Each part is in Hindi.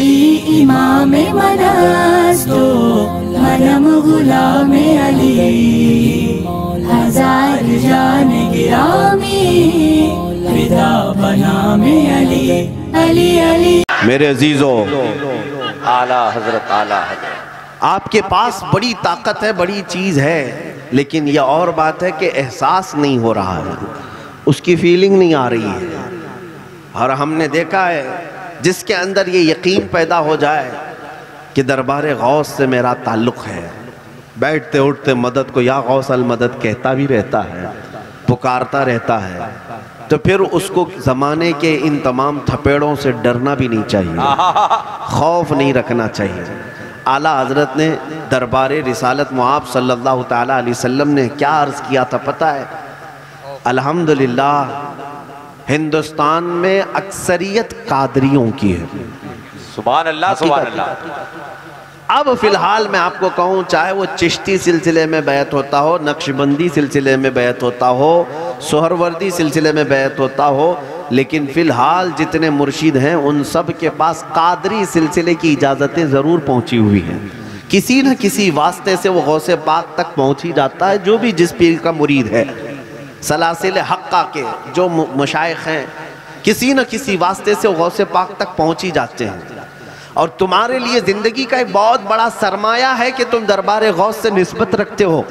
अली इमाम मनास दो मनम गुलाम अली, हजार जान गिरामी विदा बनाम अली अली अली। मेरे अजीजों, आला हजरत आपके पास बड़ी ताकत है, बड़ी चीज़ है, लेकिन यह और बात है कि एहसास नहीं हो रहा है, उसकी फीलिंग नहीं आ रही है। और हमने देखा है जिसके अंदर ये यकीन पैदा हो जाए कि दरबार गौस से मेरा ताल्लुक़ है, बैठते उठते मदद को या गौस अल मदद कहता भी रहता है, पुकारता रहता है, तो फिर उसको ज़माने के इन तमाम थपेड़ों से डरना भी नहीं चाहिए, खौफ नहीं रखना चाहिए। आला हजरत ने दरबार रिसालत मुआब सल्लल्लाहु तआला अलैहि वसल्लम ने क्या अर्ज़ किया था पता है? अल्हम्दुलिल्लाह हिंदुस्तान में अक्सरियत कादरियों की है। सुभान अल्लाह, सुभान अल्लाह। अब फ़िलहाल मैं आपको कहूँ, चाहे वो चिश्ती सिलसिले में बैत होता हो, नक्शबंदी सिलसिले में बैत होता हो, सोहरवर्दी सिलसिले में बैत होता हो, लेकिन फ़िलहाल जितने मुर्शिद हैं उन सब के पास कादरी सिलसिले की इजाज़तें ज़रूर पहुँची हुई हैं। किसी न किसी वास्ते से वो गौसे पाक तक पहुँच ही जाता है, जो भी जिस पीर का मुरीद है। सलासिल हक़्क़ा के जो मशाइख हैं किसी न किसी वास्ते से गौसे पाक तक पहुँच ही जाते हैं। और तुम्हारे लिए ज़िंदगी का एक बहुत बड़ा सरमाया है कि तुम दरबार गौस से निस्बत रखते हो,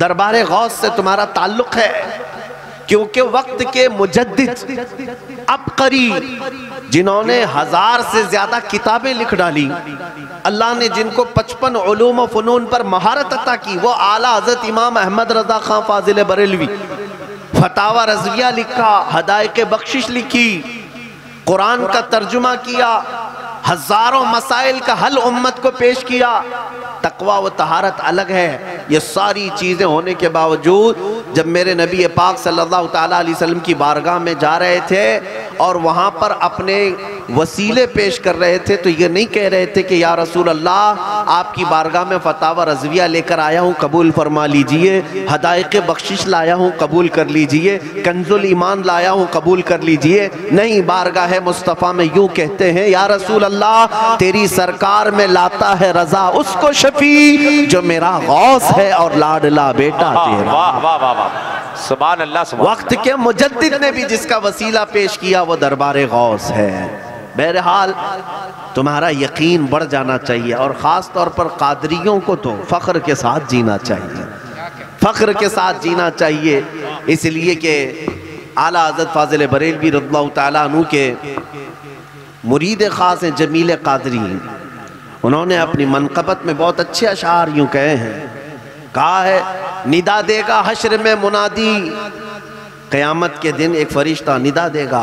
दरबार गौस से तुम्हारा ताल्लुक़ है, क्योंकि वक्त के मुजद्दिद अबकरी जिन्होंने 1000 से ज़्यादा किताबें लिख डाली, अल्लाह ने जिनको 55 उलूम व फ़नून पर महारत अता की, वो आला हज़रत इमाम अहमद रज़ा ख़ान फ़ाज़िले बरेलवी, फतावा रज़विया लिखा, हदायक़ बख्शिश लिखी, कुरान का तर्जुमा किया, हज़ारों मसाइल का हल उम्मत को पेश किया। तकवा व तहारत अलग है। ये सारी चीज़ें होने के बावजूद जब मेरे नबी पाक सल्लल्लाहु तआला अलैहि वसल्लम की बारगाह में जा रहे थे और वहाँ पर अपने वसीले पेश कर रहे थे, तो ये नहीं कह रहे थे कि या रसूल अल्लाह, आपकी बारगाह में फतावा रज़विया लेकर आया हूँ, कबूल फरमा लीजिए, हदायक़ बख्शिश लाया हूँ, कबूल कर लीजिए, कंजुल ईमान लाया हूँ, कबूल कर लीजिए। नहीं, बारगाह मुस्तफ़ा में यूँ कहते हैं, या रसूल अल्लाह, तेरी सरकार में लाता है रज़ा उसको शफी जो मेरा गौस है और लाडला बेटा तेरा। वाह वाह वाह, सुभान अल्लाह, सुभान अल्लाह। वक्त के मुजद्दिद ने भी जिसका वसीला पेश किया वो दरबारे गौस है। बहरहाल तुम्हारा यकीन बढ़ जाना चाहिए, और ख़ास तौर पर कादरियों को तो फ़ख्र के साथ जीना चाहिए, फ़ख्र के साथ जीना चाहिए। इसलिए कि आला हज़रत फ़ाज़िले बरेलवी रज़ियल्लाहु तआला अन्हु के मुरीद ख़ास हैं जमीले कादरी। उन्होंने अपनी मनक़बत में बहुत अच्छे अशार यूँ कहे हैं, कहा है, निदा देगा हश्र में मुनादी, क़यामत के दिन एक फ़रिश्ता निदा देगा,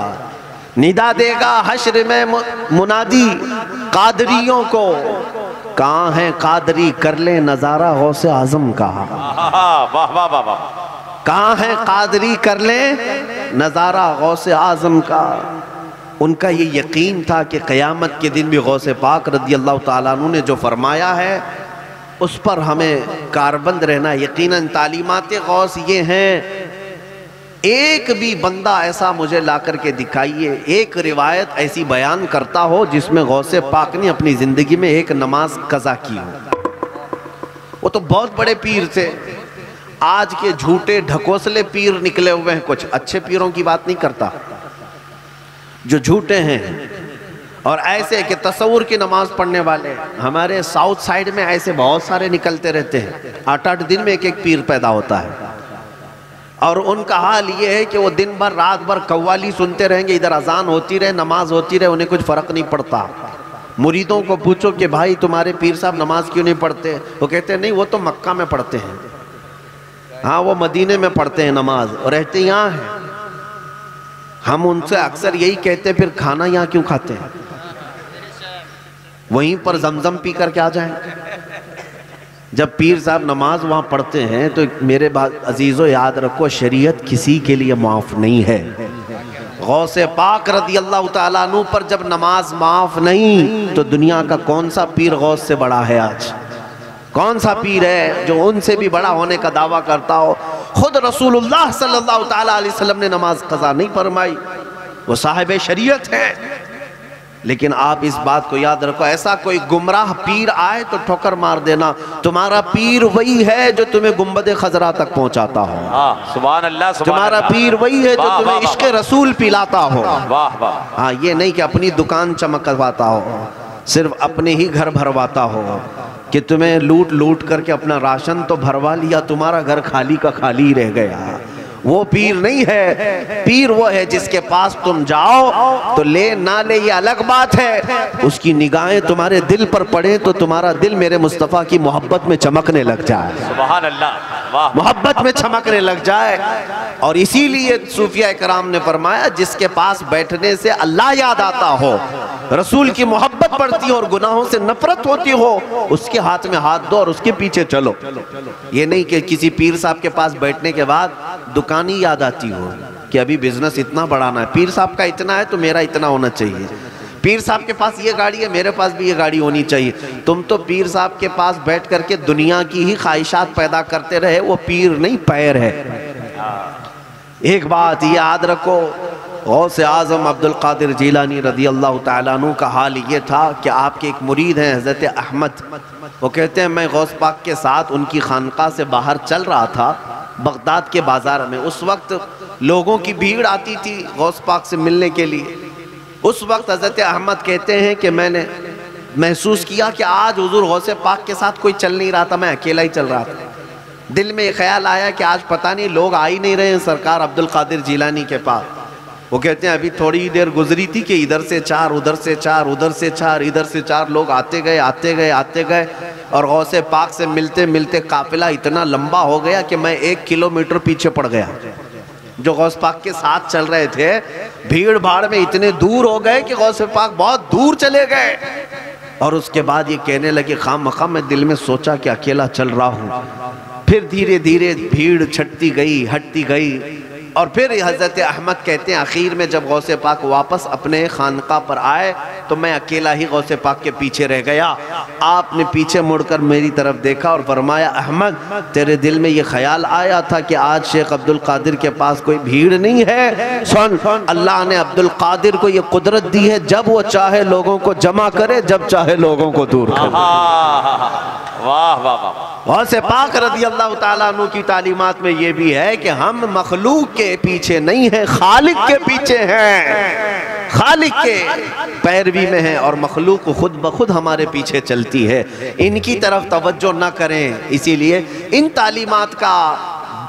निदा देगा हश्र में मुनादी कादरियों को, कहाँ हैं कादरी, कर ले नज़ारा गौसे आज़म का। वाह वाह वाह वाह, कहाँ हैं कादरी, कर ले नज़ारा गौसे आज़म का। उनका ये यकीन था कि क़यामत के दिन भी गौसे पाक रदियल्लाहु तआला अन्हु ने जो फरमाया है उस पर हमें कारबंद रहना। यकीनन तालीमात गौस ये हैं, एक भी बंदा ऐसा मुझे ला कर के दिखाइए, एक रिवायत ऐसी बयान करता हो जिसमें गौसे पाक ने अपनी ज़िंदगी में एक नमाज कज़ा की हो। वो तो बहुत बड़े पीर थे, आज के झूठे ढकोसले पीर निकले हुए हैं, कुछ अच्छे पीरों की बात नहीं करता, जो झूठे हैं और ऐसे कि तसव्वुर की नमाज पढ़ने वाले। हमारे साउथ साइड में ऐसे बहुत सारे निकलते रहते हैं, 8-8 दिन में एक पीर पैदा होता है। और उनका हाल ये है कि वो दिन भर रात भर कव्वाली सुनते रहेंगे, इधर अजान होती रहे, नमाज होती रहे, उन्हें कुछ फ़र्क नहीं पड़ता। मुरीदों को पूछो कि भाई तुम्हारे पीर साहब नमाज क्यों नहीं पढ़ते, वो कहते हैं नहीं वो तो मक्का में पढ़ते हैं, हाँ वो मदीने में पढ़ते हैं नमाज और रहते यहाँ हैं। हम उनसे अक्सर यही कहते हैं, फिर खाना यहाँ क्यों खाते हैं, वहीं पर जमजम पी कर के आ जाए। जब पीर साहब नमाज वहाँ पढ़ते हैं तो मेरे अजीज़ों याद रखो, शरीयत किसी के लिए माफ़ नहीं है। गौसे पाक रदियल्लाहु तआला अन्हु पर जब नमाज माफ़ नहीं, तो दुनिया का कौन सा पीर गौस से बड़ा है? आज कौन सा पीर है जो उनसे भी बड़ा होने का दावा करता हो? खुद रसूलुल्लाह सल्लल्लाहु तआला अलैहि वसल्लम ने नमाज कज़ा नहीं फरमाई, वो साहिब शरीयत है। लेकिन आप इस बात को याद रखो, ऐसा कोई गुमराह पीर आए तो ठोकर मार देना, तुम्हारा पीर वही है जो तुम्हें गुम्बद खजरा तक पहुंचाता हो। सुभान अल्लाह, तुम्हारा पीर वही है जो तुम्हें इश्क रसूल पिलाता हो। वाह वाह। हाँ, ये नहीं कि अपनी दुकान चमकवाता हो, सिर्फ अपने ही घर भरवाता हो कि तुम्हें लूट लूट करके अपना राशन तो भरवा लिया, तुम्हारा घर खाली का खाली रह गया। वो पीर नहीं है। पीर वो है जिसके पास तुम जाओ तो ले ना ले ये अलग बात है, उसकी निगाहें तुम्हारे दिल पर पड़े तो तुम्हारा दिल मेरे मुस्तफ़ा की मोहब्बत में चमकने लग जाए। सुभान अल्लाह, मोहब्बत में चमकने लग जाए। और इसीलिए सूफिया इकराम ने फरमाया, जिसके पास बैठने से अल्लाह याद आता हो, रसूल की मोहब्बत पड़ती हो और गुनाहों से नफरत होती हो, उसके हाथ में हाथ दो और उसके पीछे चलो। ये नहीं कि किसी पीर साहब के पास बैठने के बाद दुकानी याद आती हो कि अभी बिजनेस इतना बढ़ाना है, पीर साहब का इतना है तो मेरा इतना होना चाहिए, पीर साहब के पास ये गाड़ी है मेरे पास भी ये गाड़ी होनी चाहिए। तुम तो पीर साहब के पास बैठ करके दुनिया की ही ख्वाहिशात पैदा करते रहे। वो पीर नहीं, पैर है। एक बात ये याद रखो, गौस आज़म अब्दुल कादिर जीलानी रज़ी अल्लाह तआला अन्हु का हाल ये था कि आपके एक मुरीद हैं हजरत अहमद, वो कहते हैं मैं गौस पाक के साथ उनकी खानका से बाहर चल रहा था बगदाद के बाज़ार में। उस वक्त लोगों की भीड़ आती थी गौस पाक से मिलने के लिए। उस वक्त हजरत अहमद कहते हैं कि मैंने महसूस किया कि आज हुजूर गौस पाक के साथ कोई चल नहीं रहा था, मैं अकेला ही चल रहा था। दिल में एक ख्याल आया कि आज पता नहीं लोग आ ही नहीं रहे हैं सरकार अब्दुल कादिर जीलानी के पास। वो कहते हैं अभी थोड़ी ही देर गुजरी थी कि इधर से चार, उधर से चार, उधर से चार, इधर से चार लोग आते गए आते गए आते गए, और गौसे पाक से मिलते मिलते काफिला इतना लंबा हो गया कि मैं 1 किलोमीटर पीछे पड़ गया। जो गौस पाक के साथ चल रहे थे भीड़ भाड़ में इतने दूर हो गए कि गौसे पाक बहुत दूर चले गए। और उसके बाद ये कहने लगे खामखा मैं दिल में सोचा कि अकेला चल रहा हूँ। फिर धीरे धीरे भीड़ छटती गई, हटती गई, और फिर हज़रत अहमद कहते हैं आखिर में जब गौसे पाक वापस अपने खानका पर आए तो मैं अकेला ही गौसे पाक के पीछे रह गया। आपने पीछे मुड़कर मेरी तरफ देखा और फरमाया, अहमद तेरे दिल में ये ख्याल आया था कि आज शेख अब्दुल कादिर के पास कोई भीड़ नहीं है। सुन, अल्लाह ने अब्दुल कादिर को ये कुदरत दी है, जब वो चाहे लोगों को जमा करे, जब चाहे लोगों को दूर करे। वाह वाह वाह। गौसे पाक रज़ी अल्लाह तआला अन्हु की तालीमात में ये भी है कि हम मखलूक के पीछे नहीं है, खालिक के पीछे हैं, खालिक के पैरवी में हैं, और मखलूक खुद ब खुद हमारे पीछे चलती है। इनकी तरफ तवज्जो न करें। इसीलिए इन तालीमात का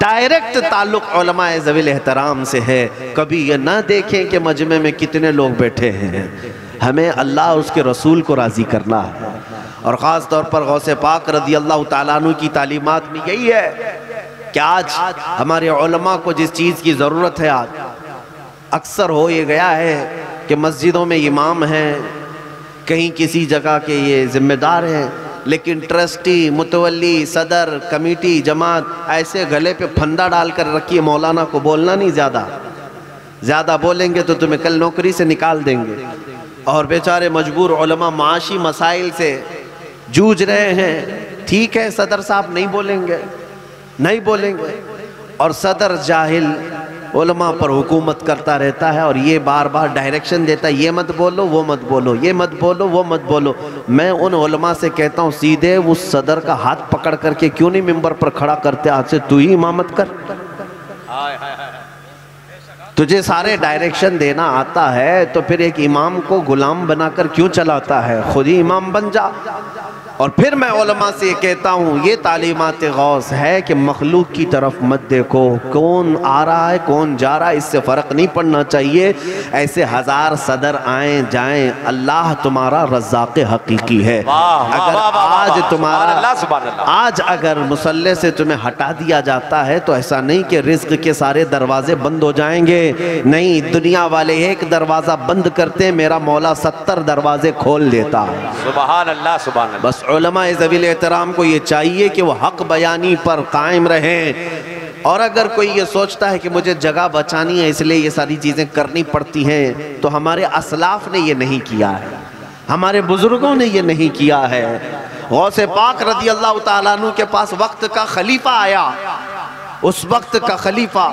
डायरेक्ट ताल्लुक उलमाए ज़वील एहतराम से है। कभी ये ना देखें कि मजमे में कितने लोग बैठे हैं, हमें अल्लाह और उसके रसूल को राज़ी करना है। और ख़ास तौर पर गौसे पाक रज़ी अल्लाह तआला अन्हु की तालीमात में यही है कि आज हमारे उलमा को जिस चीज़ की ज़रूरत है, आज अक्सर हो ये गया है कि मस्जिदों में इमाम हैं, कहीं किसी जगह के ये ज़िम्मेदार हैं, लेकिन ट्रस्टी, मुतवली, सदर, कमेटी, जमात ऐसे गले पे फंदा डाल कर रखिए मौलाना को बोलना नहीं, ज़्यादा ज़्यादा बोलेंगे तो तुम्हें कल नौकरी से निकाल देंगे। और बेचारे मजबूर उलमा माशी मसाइल से जूझ रहे हैं। ठीक है सदर साहब नहीं बोलेंगे, नहीं बोलेंगे, और सदर जाहिल उलमा पर हुकूमत करता रहता है और ये बार बार डायरेक्शन देता है, ये मत बोलो, वो मत बोलो, ये मत बोलो, वो मत बोलो। मैं उन उलमा से कहता हूँ सीधे उस सदर का हाथ पकड़ करके क्यों नहीं मिंबर पर खड़ा करते, आज से तू ही इमामत कर, तुझे सारे डायरेक्शन देना आता है, तो फिर एक इमाम को गुलाम बनाकर क्यों चलाता है, खुद ही इमाम बन जा। और फिर मैं उलमा से कहता हूँ ये तालीमात गौस है कि मखलूक की तरफ मत देखो, कौन आ रहा है कौन जा रहा है इससे फ़र्क नहीं पड़ना चाहिए। ऐसे हज़ार सदर आए जाएं, अल्लाह तुम्हारा रज़्ज़ाक़ हकीकी है। अगर आज तुम्हारा आज अगर मुसल्ले से तुम्हें हटा दिया जाता है तो ऐसा नहीं कि रिज़्क़ के सारे दरवाजे बंद हो जाएंगे, नहीं, दुनिया वाले एक दरवाज़ा बंद करते मेरा मौला 70 दरवाजे खोल देता है। सुभान अल्लाह, सुभान अल्लाह। बस उलमा ज़वील एहतराम को ये चाहिए कि वो हक बयानी पर कायम रहें। और अगर कोई ये सोचता है कि मुझे जगह बचानी है इसलिए ये सारी चीज़ें करनी पड़ती हैं, तो हमारे असलाफ ने ये नहीं किया है, हमारे बुज़ुर्गों ने ये नहीं किया है। गौसे पाक रज़ी अल्लाह तआला अन्हु के पास वक्त का खलीफा आया, उस वक्त का खलीफा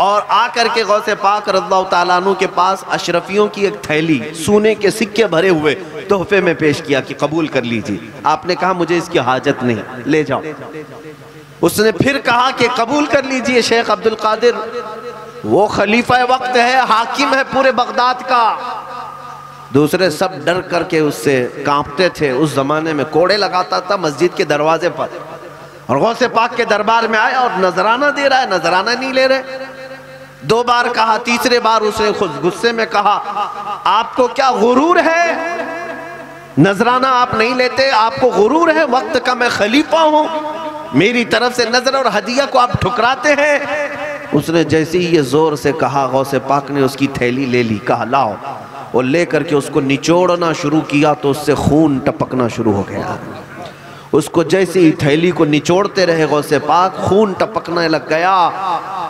और आकर के गौसे पाक रज़ियल्लाहु ताला अन्हु के पास अशरफियों की एक थैली सोने के सिक्के भरे हुए तोहफे में पेश किया कि कबूल कर लीजिए। आपने कहा मुझे इसकी हाजत नहीं, ले जाओ। उसने फिर कहा कि कबूल कर लीजिए शेख अब्दुल कादिर, वो खलीफा वक्त है, हाकिम है पूरे बगदाद का। दूसरे सब डर करके उससे कांपते थे। उस जमाने में कोड़े लगाता था मस्जिद के दरवाजे पर, और गौसे पाक के दरबार में आया और नजराना दे रहा है, नजराना नहीं ले रहे। दो बार कहा, तीसरे बार उसने खुद गुस्से में कहा, आपको क्या गुरूर है, नजराना आप नहीं लेते, आपको गुरूर है, वक्त का मैं खलीफा हूँ, मेरी तरफ से नजर और हदिया को आप ठुकराते हैं। उसने जैसे ही ये जोर से कहा, गौसे पाक ने उसकी थैली ले ली, कहा लाओ, और ले करके उसको निचोड़ना शुरू किया तो उससे खून टपकना शुरू हो गया। उसको जैसे ही थैली को निचोड़ते रहे गौसे पाक, खून टपकने लग गया।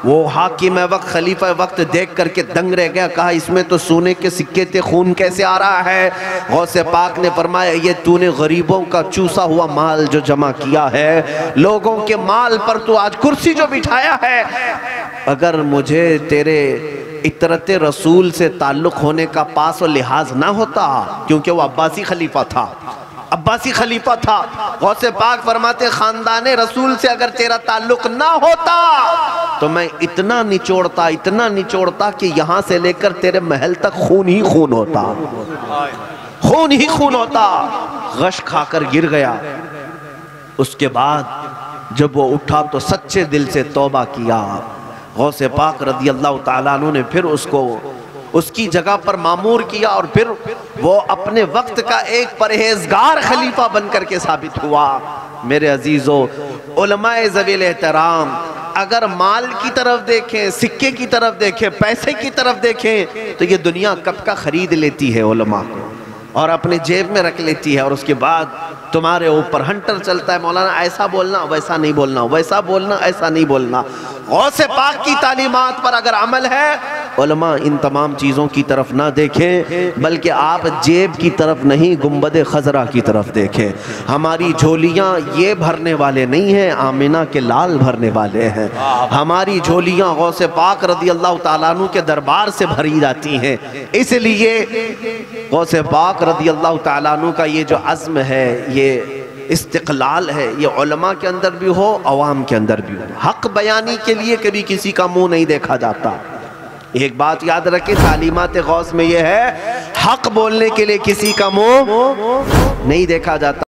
वो हाकिम वक्त, खलीफा वक्त देख करके दंग रह गया, कहा इसमें तो सोने के सिक्के थे, खून कैसे आ रहा है। गौसे पाक ने फरमाया ये तूने गरीबों का चूसा हुआ माल जो जमा किया है, लोगों के माल पर तू आज कुर्सी जो बिठाया है, अगर मुझे तेरे इतरत रसूल से ताल्लुक़ होने का पास और लिहाज ना होता, क्योंकि वो अब्बासी खलीफा था, अब्बासी खलीफा था। गौसे पाक फरमाते खानदाने रसूल से अगर तेरा ताल्लुक ना होता तो मैं इतना निचोड़ता, इतना निचोड़ता कि यहाँ से लेकर तेरे महल तक खून ही खून होता, खून ही खून होता। गश खाकर गिर गया। उसके बाद जब वो उठा तो सच्चे दिल से तौबा किया। गौसे पाक रज़ियल्लाहु ताला अन्हु ने फिर उसको उसकी जगह पर मामूर किया, और फिर वो अपने वक्त का एक परहेजगार खलीफा बनकर के साबित हुआ। मेरे अजीजों, उलमाए ज़वील एहतराम अगर माल की तरफ देखें, सिक्के की तरफ देखें, पैसे की तरफ देखें, तो ये दुनिया कब का खरीद लेती है उलमा को और अपने जेब में रख लेती है, और उसके बाद तुम्हारे ऊपर हंटर चलता है, मौलाना ऐसा बोलना, वैसा नहीं बोलना, वैसा बोलना, ऐसा नहीं बोलना। गौसे पाक की तालीमात पर अगर अमल है, उलमा इन तमाम चीज़ों की तरफ ना देखें, बल्कि आप जेब की तरफ नहीं, गुंबद खजरा की तरफ देखें। हमारी झोलियाँ ये भरने वाले नहीं हैं, आमिना के लाल भरने वाले हैं। हमारी झोलियाँ गौसे पाक रज़ियल्लाहु ताला अन्हु के दरबार से भरी जाती हैं। इसलिए गौसे पाक रज़ियल्लाहु ताला अन्हु का ये जो अज़्म है, ये इस्तिक़लाल है, ये उलमा के अंदर भी हो, आवाम के अंदर भी हो। हक़ बयानी के लिए कभी किसी का मुँह नहीं देखा जाता। एक बात याद रखें, तालीमात गौस में यह है, हक़ बोलने के लिए किसी का मुँह नहीं देखा जाता।